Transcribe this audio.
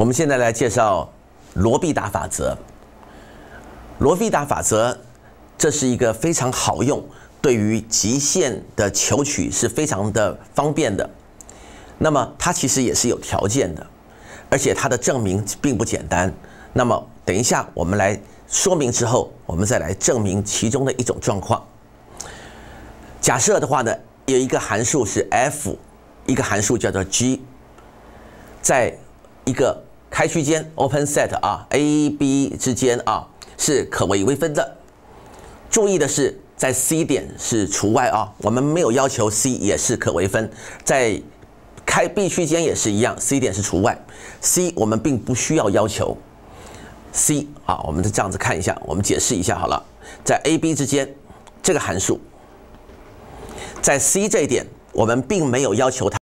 我们现在来介绍罗必达法则。罗必达法则，这是一个非常好用，对于极限的求取是非常的方便的。那么它其实也是有条件的，而且它的证明并不简单。那么等一下我们来说明之后，我们再来证明其中的一种状况。假设的话呢，有一个函数是 f， 一个函数叫做 g， 在一个开区间 open set 啊 ，A、B 之间啊是可微微分的。注意的是，在 C 点是除外啊，我们没有要求 C 也是可微分，在开 B 区间也是一样 ，C 点是除外。C 我们并不需要要求 C 啊，我们就这样子看一下，我们解释一下好了。在 A、B 之间这个函数，在 C 这一点我们并没有要求它。